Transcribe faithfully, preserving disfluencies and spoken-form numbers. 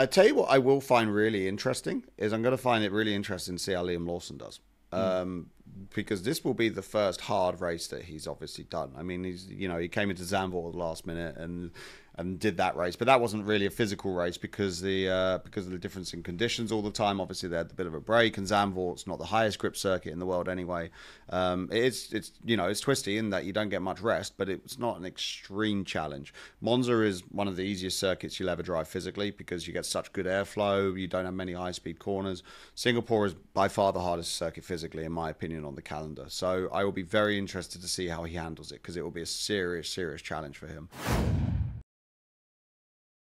I tell you what I will find really interesting is I'm going to find it really interesting to see how Liam Lawson does. Um, mm. Because this will be the first hard race that he's obviously done. I mean, he's, you know, he came into Zandvoort last minute and and did that race, but that wasn't really a physical race because the uh, because of the difference in conditions all the time. Obviously, they had a bit of a break, and Zandvoort's not the highest grip circuit in the world anyway. Um, it's it's you know it's twisty in that you don't get much rest, but it's not an extreme challenge. Monza is one of the easiest circuits you'll ever drive physically because you get such good airflow. You don't have many high speed corners. Singapore is by far the hardest circuit physically, in my opinion, on the calendar. So I will be very interested to see how he handles it because it will be a serious serious challenge for him.